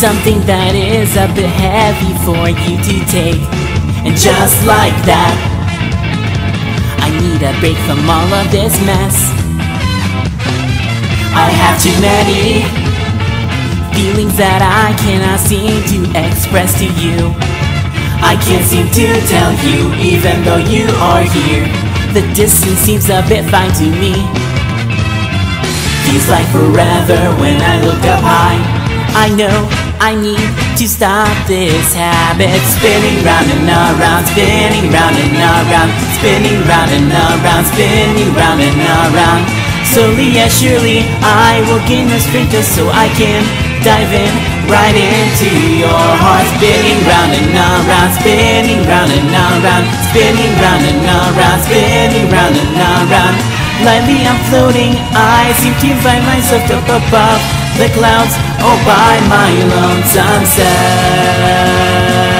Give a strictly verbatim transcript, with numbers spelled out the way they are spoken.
something that is a bit heavy for you to take. And just like that, I need a break from all of this mess. I have too many feelings that I cannot seem to express to you. I can't seem to tell you, even though you are here. The distance seems a bit fine to me. Feels like forever when I look up high. I know I need to stop this habit. Spinning round and around, spinning round and around, spinning round and around, spinning round and around. Slowly and surely I will gain the strength just so I can dive in right into your heart. Spinning round and around, spinning round and around, spinning round and around, spinning round and around. Lightly I'm floating, I seem to find myself up above the clouds, all by my lonesome self.